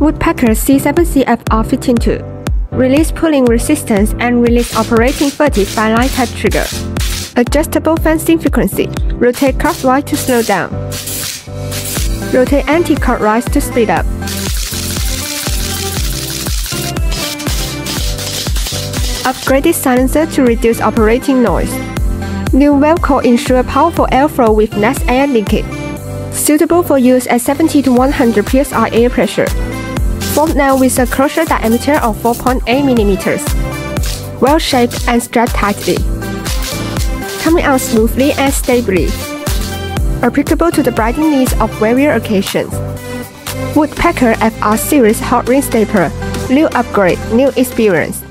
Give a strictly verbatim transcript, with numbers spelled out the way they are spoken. Woodpecker C seven C F R fifty-two. Release pulling resistance and release operating footage by line type trigger. Adjustable fencing frequency. Rotate clockwise to slow down. Rotate anti-clockwise to speed up. Upgraded silencer to reduce operating noise. New valve core ensure powerful airflow with less air leakage. Suitable for use at seventy to one hundred P S I air pressure. Formed now with a closure diameter of four point eight millimeters. Well shaped and strapped tightly. Coming out smoothly and stably. Applicable to the bridling needs of various occasions. Woodpecker F R series hot ring stapler. New upgrade, new experience.